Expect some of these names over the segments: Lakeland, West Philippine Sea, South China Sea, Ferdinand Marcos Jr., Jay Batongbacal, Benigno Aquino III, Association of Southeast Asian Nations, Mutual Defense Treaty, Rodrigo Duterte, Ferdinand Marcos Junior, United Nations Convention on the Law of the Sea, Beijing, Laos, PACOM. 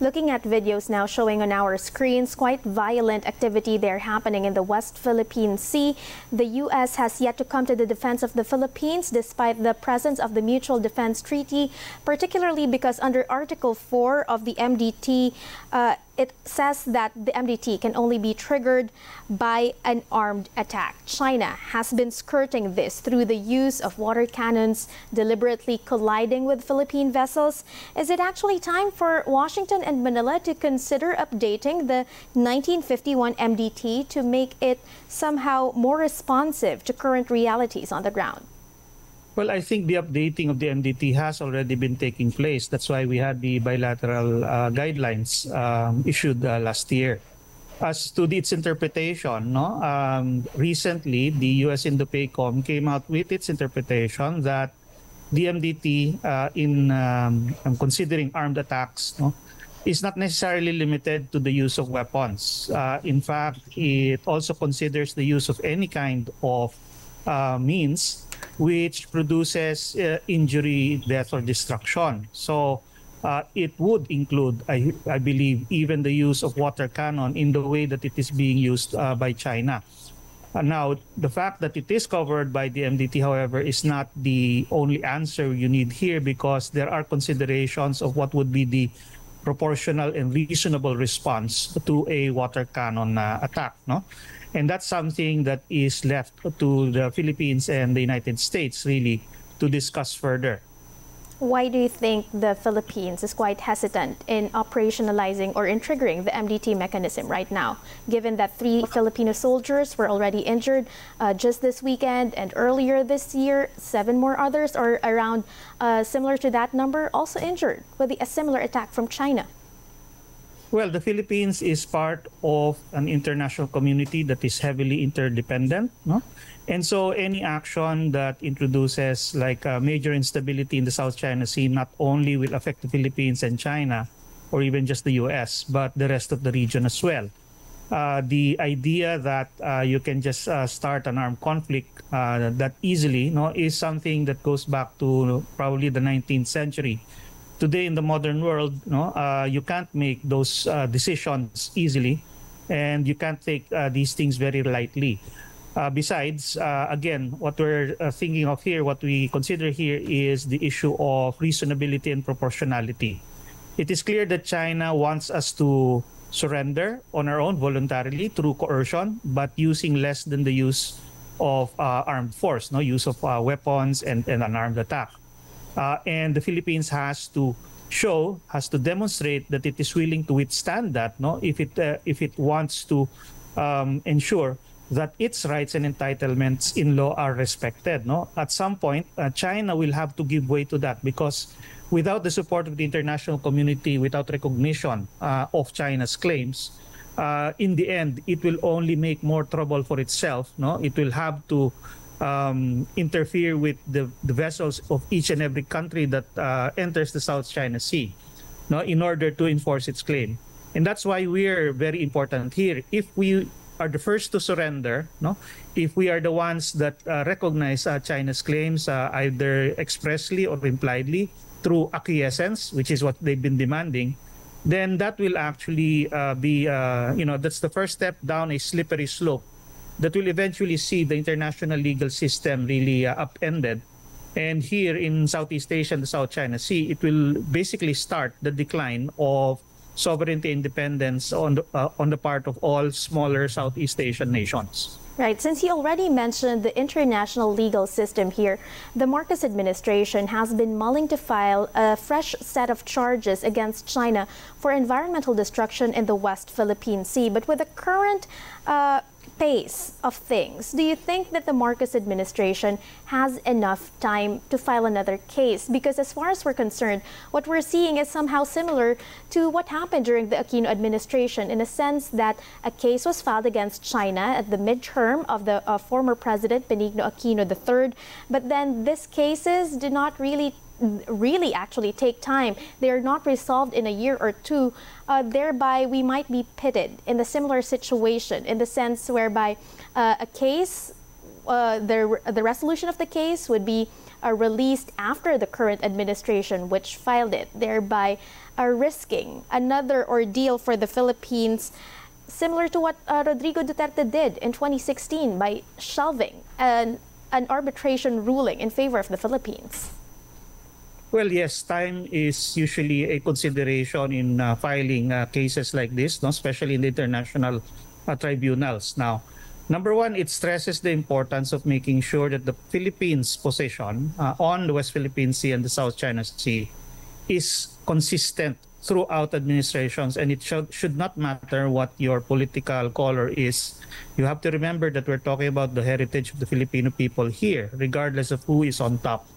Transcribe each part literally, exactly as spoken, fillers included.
Looking at videos now showing on our screens, quite violent activity there happening in the West Philippine Sea. The U S has yet to come to the defense of the Philippines despite the presence of the Mutual Defense Treaty, particularly because under Article four of the M D T, uh, it says that the M D T can only be triggered by an armed attack. China has been skirting this through the use of water cannons, deliberately colliding with Philippine vessels. Is it actually time for Washington and Manila to consider updating the nineteen fifty-one M D T to make it somehow more responsive to current realities on the ground? Well, I think the updating of the M D T has already been taking place. That's why we had the bilateral uh, guidelines um, issued uh, last year. As to its interpretation, no, um, recently the U S Indo PACOM came out with its interpretation that the M D T uh, in um, considering armed attacks no, is not necessarily limited to the use of weapons. Uh, in fact, it also considers the use of any kind of uh, means which produces uh, injury, death, or destruction. So uh, it would include, I, I believe, even the use of water cannon in the way that it is being used uh, by China. Uh, now, the fact that it is covered by the M D T, however, is not the only answer you need here, because there are considerations of what would be the proportional and reasonable response to a water cannon uh, attack. No? And that's something that is left to the Philippines and the United States, really, to discuss further. Why do you think the Philippines is quite hesitant in operationalizing or in triggering the M D T mechanism right now, given that three Filipino soldiers were already injured uh, just this weekend and earlier this year, seven more others, or around uh, similar to that number, also injured with a similar attack from China? Well, the Philippines is part of an international community that is heavily interdependent. No? And so any action that introduces like uh, major instability in the South China Sea not only will affect the Philippines and China, or even just the U S, but the rest of the region as well. Uh, the idea that uh, you can just uh, start an armed conflict uh, that easily no, is something that goes back to probably the nineteenth century. Today in the modern world, no, uh, you can't make those uh, decisions easily, and you can't take uh, these things very lightly. Uh, besides, uh, again, what we're uh, thinking of here, what we consider here is the issue of reasonability and proportionality. It is clear that China wants us to surrender on our own voluntarily through coercion, but using less than the use of uh, armed force, no use of uh, weapons and, and an armed attack. Uh, and the Philippines has to show, has to demonstrate that it is willing to withstand that, no? If it uh, if it wants to um, ensure that its rights and entitlements in law are respected, no? At some point, uh, China will have to give way to that, because without the support of the international community, without recognition uh, of China's claims, uh, in the end, it will only make more trouble for itself, no? It will have to Um, interfere with the, the vessels of each and every country that uh, enters the South China Sea, no, in order to enforce its claim. And that's why we're very important here. If we are the first to surrender, no, if we are the ones that uh, recognize uh, China's claims uh, either expressly or impliedly through acquiescence, which is what they've been demanding, then that will actually uh, be, uh, you know, that's the first step down a slippery slope that will eventually see the international legal system really uh, upended. And here in Southeast Asia and the South China Sea, it will basically start the decline of sovereignty independence on the, uh, on the part of all smaller Southeast Asian nations. Right. Since you already mentioned the international legal system here, the Marcos administration has been mulling to file a fresh set of charges against China for environmental destruction in the West Philippine Sea. But with the current uh, pace of things, do you think that the Marcos administration has enough time to file another case? Because as far as we're concerned, what we're seeing is somehow similar to what happened during the Aquino administration, in a sense that a case was filed against China at the midterm of the uh, former president, Benigno Aquino the third, but then these cases did not really really actually take time. They are not resolved in a year or two, uh, thereby we might be pitted in a similar situation, in the sense whereby uh, a case, uh, the, the resolution of the case would be uh, released after the current administration, which filed it, thereby uh, risking another ordeal for the Philippines, similar to what uh, Rodrigo Duterte did in twenty sixteen by shelving an, an arbitration ruling in favor of the Philippines. Well, yes, time is usually a consideration in uh, filing uh, cases like this, no? Especially in the international uh, tribunals. Now, number one, it stresses the importance of making sure that the Philippines' position uh, on the West Philippine Sea and the South China Sea is consistent throughout administrations, and it should, should not matter what your political color is. You have to remember that we're talking about the heritage of the Filipino people here, regardless of who is on top.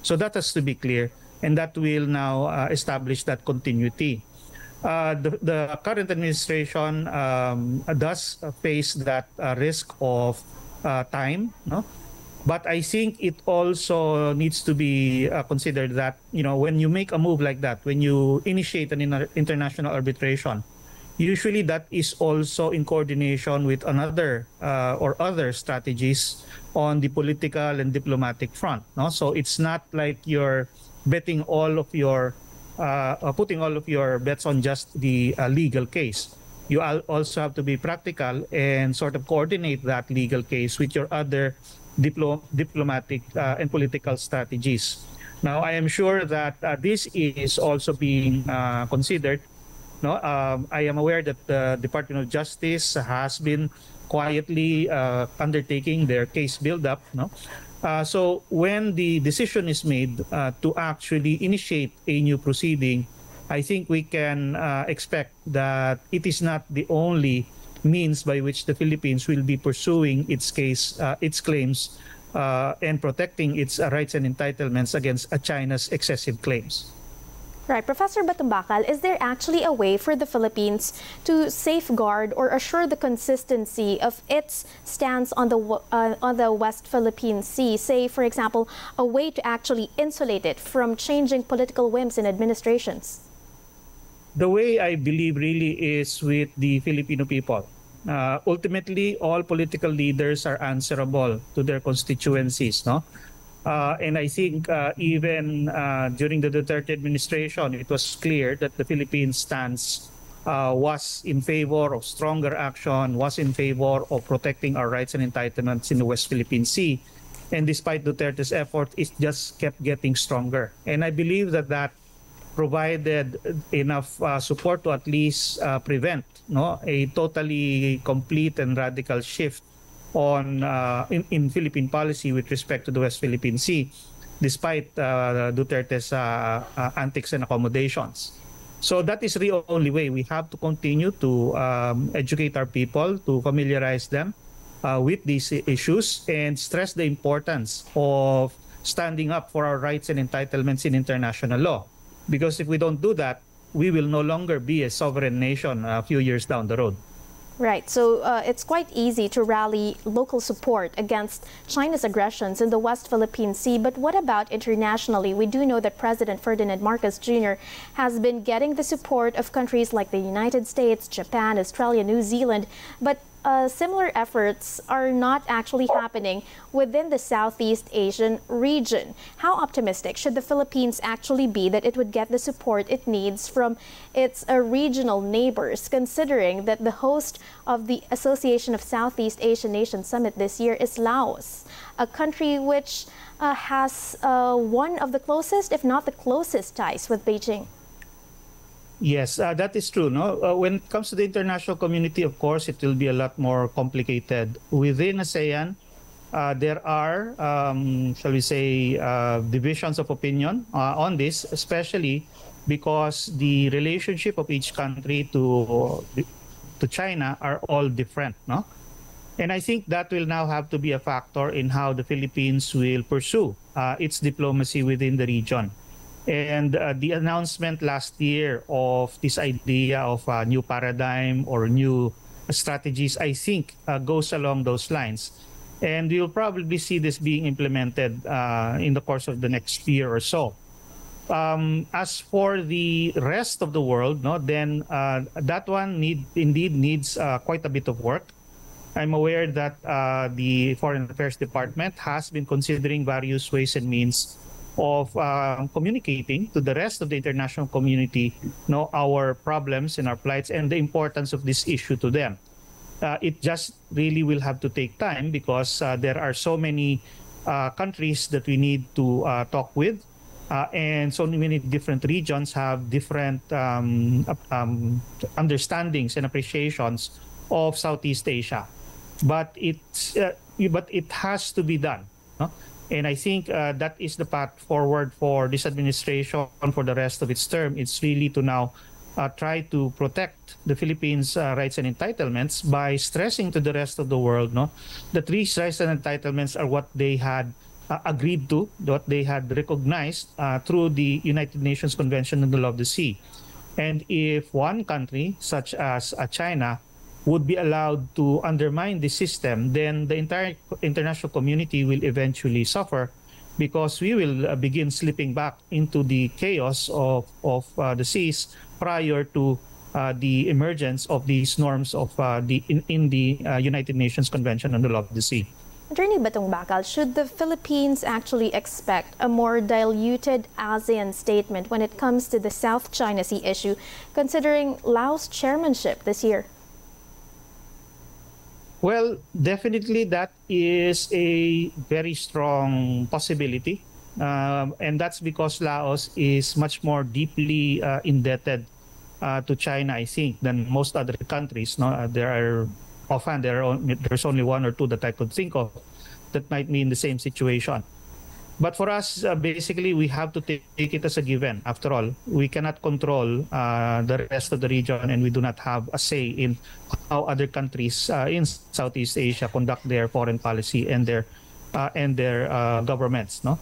So that has to be clear, and that will now uh, establish that continuity. Uh, the, the current administration um, does face that uh, risk of uh, time, no? But I think it also needs to be uh, considered that, you know, when you make a move like that, when you initiate an in international arbitration, usually that is also in coordination with another uh, or other strategies on the political and diplomatic front. No? So it's not like you're betting all of your, uh, uh, putting all of your bets on just the uh, legal case. You also have to be practical and sort of coordinate that legal case with your other Diplo diplomatic uh, and political strategies. Now, I am sure that uh, this is also being uh, considered. No, um, I am aware that the Department of Justice has been quietly uh, undertaking their case build-up. No, uh, so when the decision is made uh, to actually initiate a new proceeding, I think we can uh, expect that it is not the only means by which the Philippines will be pursuing its case, uh, its claims, uh, and protecting its uh, rights and entitlements against uh, China's excessive claims. Right. Professor Batongbacal, is there actually a way for the Philippines to safeguard or assure the consistency of its stance on the, uh, on the West Philippine Sea? Say, for example, a way to actually insulate it from changing political whims in administrations? The way, I believe, really is with the Filipino people. Uh, ultimately, all political leaders are answerable to their constituencies, no? Uh, and I think uh, even uh, during the Duterte administration, it was clear that the Philippine stance uh, was in favor of stronger action, was in favor of protecting our rights and entitlements in the West Philippine Sea. And despite Duterte's effort, it just kept getting stronger. And I believe that that provided enough uh, support to at least uh, prevent no, a totally complete and radical shift on uh, in, in Philippine policy with respect to the West Philippine Sea, despite uh, Duterte's uh, uh, antics and accommodations. So that is the only way. We have to continue to um, educate our people, to familiarize them uh, with these issues, and stress the importance of standing up for our rights and entitlements in international law. Because if we don't do that, we will no longer be a sovereign nation a few years down the road. Right. So uh, it's quite easy to rally local support against China's aggressions in the West Philippine Sea. But what about internationally? We do know that President Ferdinand Marcos Junior has been getting the support of countries like the United States, Japan, Australia, New Zealand. But uh, similar efforts are not actually happening within the Southeast Asian region. How optimistic should the Philippines actually be that it would get the support it needs from its uh, regional neighbors, considering that the host of the Association of Southeast Asian Nations Summit this year is Laos, a country which uh, has uh, one of the closest, if not the closest, ties with Beijing? Yes, uh, that is true. No, uh, when it comes to the international community, of course, it will be a lot more complicated. Within ASEAN, uh, there are, um, shall we say, uh, divisions of opinion uh, on this, especially because the relationship of each country to to China are all different. No, and I think that will now have to be a factor in how the Philippines will pursue uh, its diplomacy within the region. And uh, the announcement last year of this idea of a new paradigm or new strategies, I think, uh, goes along those lines. And you'll probably see this being implemented uh, in the course of the next year or so. Um, as for the rest of the world, no, then uh, that one need, indeed needs uh, quite a bit of work. I'm aware that uh, the Foreign Affairs Department has been considering various ways and means of uh, communicating to the rest of the international community, you know, our problems and our plights and the importance of this issue to them. Uh, it just really will have to take time because uh, there are so many uh, countries that we need to uh, talk with, uh, and so many different regions have different um, um, understandings and appreciations of Southeast Asia. But it's uh, but it has to be done, no? And I think uh, that is the path forward for this administration for the rest of its term. It's really to now uh, try to protect the Philippines' uh, rights and entitlements by stressing to the rest of the world, no, that these rights and entitlements are what they had uh, agreed to, what they had recognized uh, through the United Nations Convention on the Law of the Sea. And if one country, such as uh, China, would be allowed to undermine the system, then the entire international community will eventually suffer, because we will uh, begin slipping back into the chaos of, of uh, the seas prior to uh, the emergence of these norms of uh, the in, in the uh, United Nations Convention on the Law of the Sea. Attorney Batongbacal, should the Philippines actually expect a more diluted ASEAN statement when it comes to the South China Sea issue, considering Laos' chairmanship this year? Well, definitely that is a very strong possibility, um, and that's because Laos is much more deeply uh, indebted uh, to China, I think, than most other countries. No, there are often there are there's only one or two that I could think of that might be in the same situation. But for us, uh, basically, we have to take it as a given. After all, we cannot control uh, the rest of the region, and we do not have a say in how other countries uh, in Southeast Asia conduct their foreign policy and their uh, and their uh, governments. No,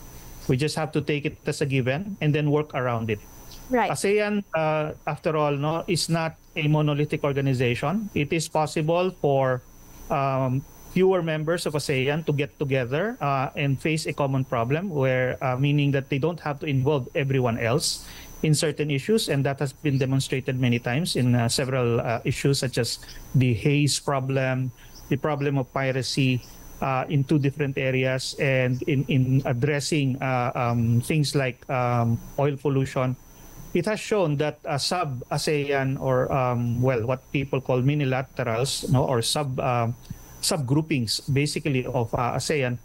we just have to take it as a given and then work around it. Right. ASEAN, uh, after all, no, is not a monolithic organization. It is possible for Um, fewer members of ASEAN to get together uh, and face a common problem, where uh, meaning that they don't have to involve everyone else in certain issues, and that has been demonstrated many times in uh, several uh, issues, such as the haze problem, the problem of piracy uh, in two different areas, and in, in addressing uh, um, things like um, oil pollution. It has shown that uh, sub-ASEAN, or um, well, what people call minilaterals, no, or sub- uh, subgroupings basically of uh, ASEAN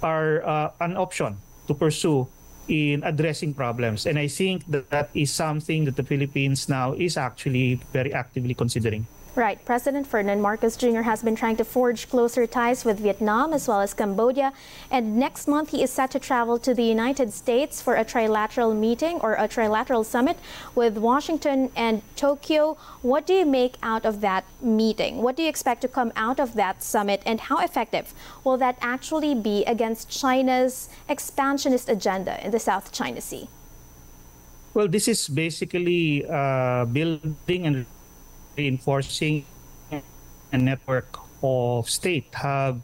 are uh, an option to pursue in addressing problems. And I think that that is something that the Philippines now is actually very actively considering. Right. President Ferdinand Marcos Junior has been trying to forge closer ties with Vietnam as well as Cambodia. And next month, he is set to travel to the United States for a trilateral meeting or a trilateral summit with Washington and Tokyo. What do you make out of that meeting? What do you expect to come out of that summit? And how effective will that actually be against China's expansionist agenda in the South China Sea? Well, this is basically uh, building and reinforcing a network of states have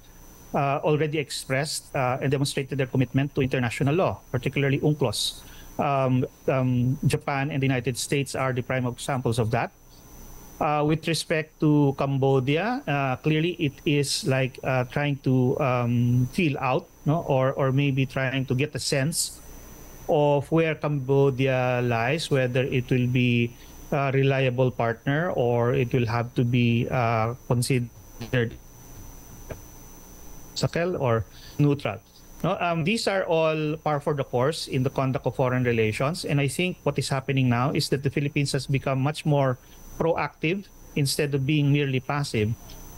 uh, already expressed uh, and demonstrated their commitment to international law, particularly UNCLOS. Um, um, Japan and the United States are the prime examples of that. Uh, with respect to Cambodia, uh, clearly it is like uh, trying to um, feel out, no? or, or maybe trying to get a sense of where Cambodia lies, whether it will be a reliable partner or it will have to be uh, considered Sahel or neutral. No, um, these are all par for the course in the conduct of foreign relations, and I think what is happening now is that the Philippines has become much more proactive instead of being merely passive,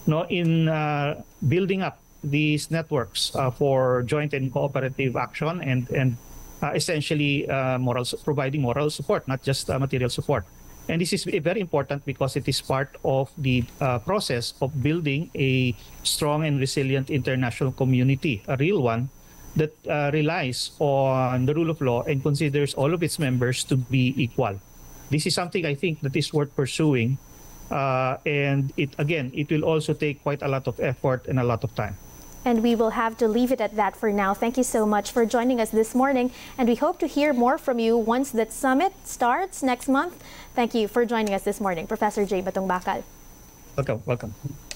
no, in uh, building up these networks uh, for joint and cooperative action and and uh, essentially uh, moral, providing moral support, not just uh, material support. And this is very important because it is part of the uh, process of building a strong and resilient international community, a real one that uh, relies on the rule of law and considers all of its members to be equal. This is something I think that is worth pursuing. Uh, and it again, it will also take quite a lot of effort and a lot of time. And we will have to leave it at that for now. Thank you so much for joining us this morning, and we hope to hear more from you once that summit starts next month. Thank you for joining us this morning, Professor Jay Batongbacal. Welcome, welcome.